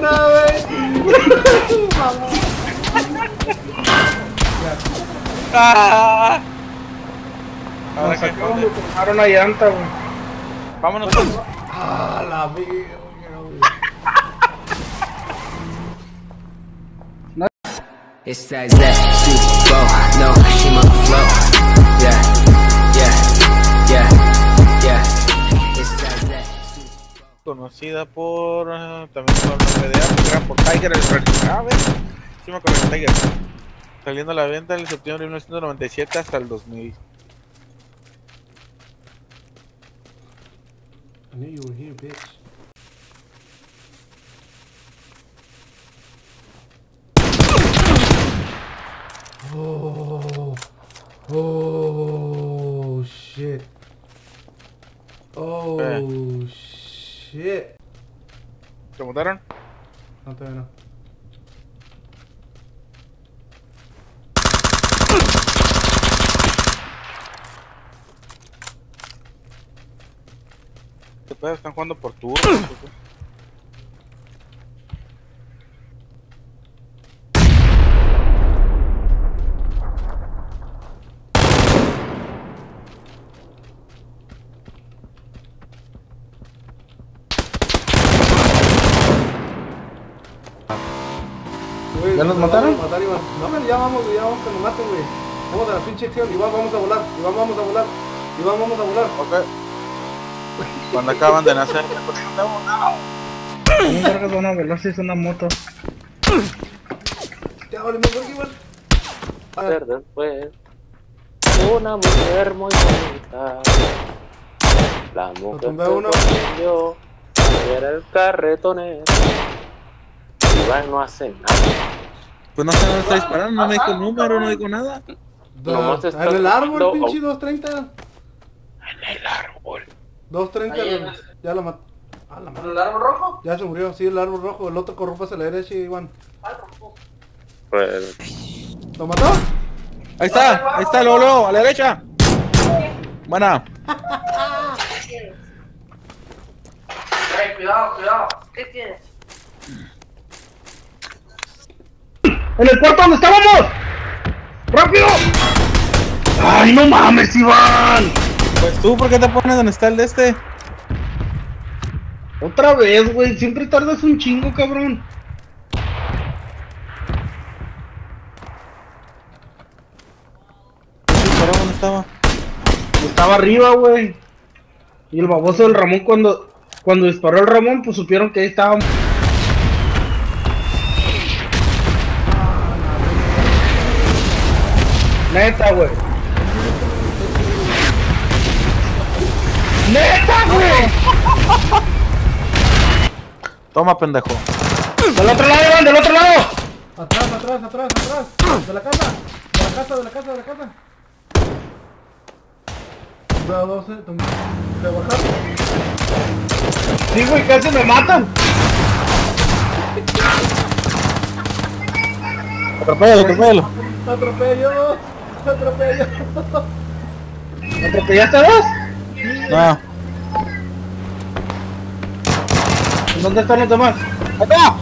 nada, güey. Ah, ahora que me tomaron la llanta, güey. Vámonos. Ah, la mierda. Esta es la Super Bowl, no, she my flow. Yeah, yeah, yeah, yeah. Esta es la Super Bowl. Conocida por. También por el PDA, por Tiger, el Rally. Encima con el Tiger. Saliendo a la venta el septiembre de 1997 hasta el 2000. I knew you were here, bitch. Oh, oh shit. Oh shit. ¿Te mataron? No, todavía no. ¿Qué pedo? Están jugando por turno. ¿Ya nos mataron? No, ya vamos que nos maten, güey. Vamos a la pinche acción, Iván, vamos a volar, Iván, vamos a volar, Iván, vamos a volar. Ok. Cuando acaban de nacer, ¿cómo cargas de una velocidad una moto? Ya vale, mejor que Iván. A ver, después. Una mujer muy bonita. La mujer que yo era el carretonero. Iván no hace nada. Pues no sé dónde está disparando, no me dijo número, no dijo nada. En el árbol, pinche 230. En el árbol. 230, ya la mató. ¿En el árbol rojo? Ya se murió, sí, el árbol rojo. El otro corrupto hacia la derecha, Iván. Al rojo. Pues. ¿Lo mató? Ahí está, Lolo, a la derecha. Buena. Cuidado, cuidado. ¿Qué tienes? ¡En el cuarto donde estábamos! ¡Rápido! ¡Ay, no mames, Iván! Pues tú, ¿por qué te pones donde está el de este? Otra vez, güey. Siempre tardas un chingo, cabrón. ¿Dónde estaba? Estaba arriba, güey. Y el baboso del Ramón, cuando disparó el Ramón, pues supieron que ahí estábamos. Neta, güey. Neta, güey. Toma, pendejo. Del otro lado, Iván, del otro lado. Atrás, atrás, atrás, atrás. De la casa. De la casa, de la casa, de la casa. ¿Te bajaste? Sí, güey, casi me matan. Atropéalo, atropéalo. Atropello. Atropello. ¿Atropellaste a dos? No. ¿Dónde están los demás? ¡Acá!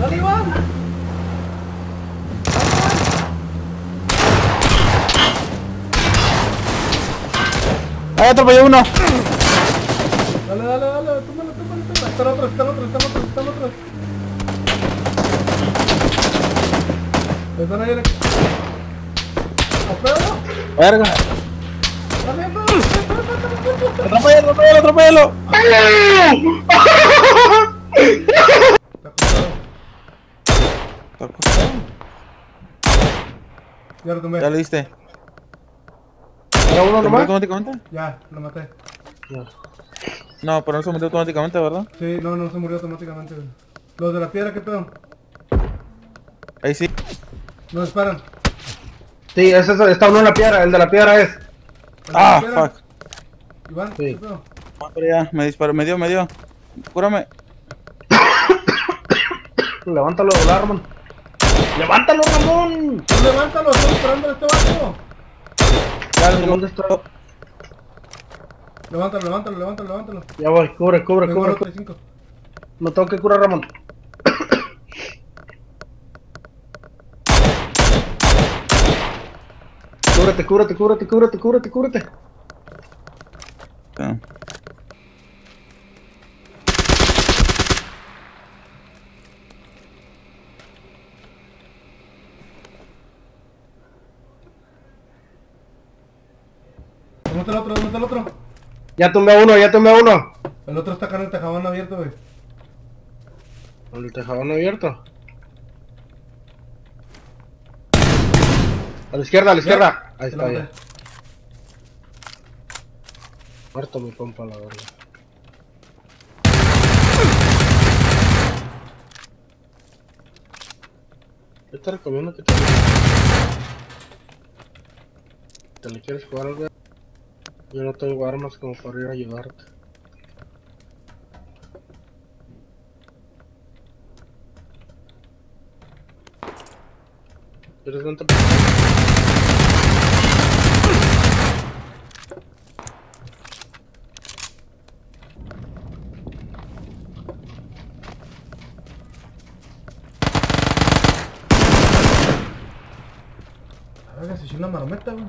¡Dale, Iván! ¡Ahí atropelló uno! Dale, dale, dale, tómalo, tómalo, tómalo. Está el otro, está el otro, está el otro, está el otro. Están ahí en el... ¡A verga! ¡Atropéalo, atropéalo, atropéalo! Ya lo tomé. Ya lo diste. ¿Era uno nomás? ¿Automáticamente? Ya, lo maté. Ya. No, pero no se murió automáticamente, ¿verdad? Sí, no, no se murió automáticamente. ¿Los de la piedra qué pedo? Ahí sí. No disparan. Sí, es eso, está uno en la piedra, el de la piedra es. Ah, fuck. Iván, sí. ¿Qué pedo? Madre, ya, me disparó, me dio. Cúrame. Levántalo, Ramón. ¡Levántalo, Ramón! ¡Tú levántalo! ¡Estoy disparando a este barco! Dale, ¿dónde está? Levántalo, levántalo, levántalo, levántalo. Ya voy, cubre, cubre, cubre. No tengo que curar a Ramón. Cúbrete, cúbrete, cúbrete, cúbrete, cúbrete, cúbrete. Okay. ¿Dónde está el otro? ¿Dónde está el otro? Ya tomé uno, ya tomé uno. El otro está acá en el tejabán abierto, güey. ¿En el tejabán abierto? A la izquierda, a la izquierda. Ahí está, ya. Muerto mi compa, la verdad. Yo te recomiendo que te le quieres jugar algo. Yo no tengo armas como para ir a ayudarte. ¿Quieres tanto? Ahora se echó una marometa, güey.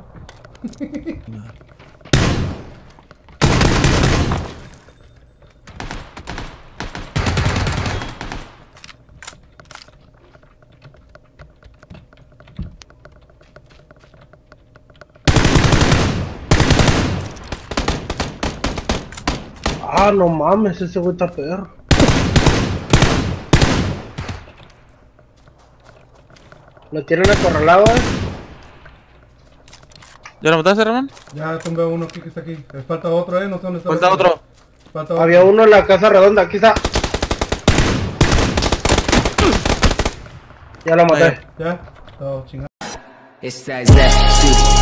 Ah, no mames, ese güey está perro. Me tienen acorralado, eh. ¿Ya lo mataste, Ramón? Ya tumbé uno aquí que está aquí. Me falta otro, no sé dónde está. Falta otro. Falta otro. Había uno en la casa redonda, aquí está. Ya lo maté. Ya, todo chingado. Esta es la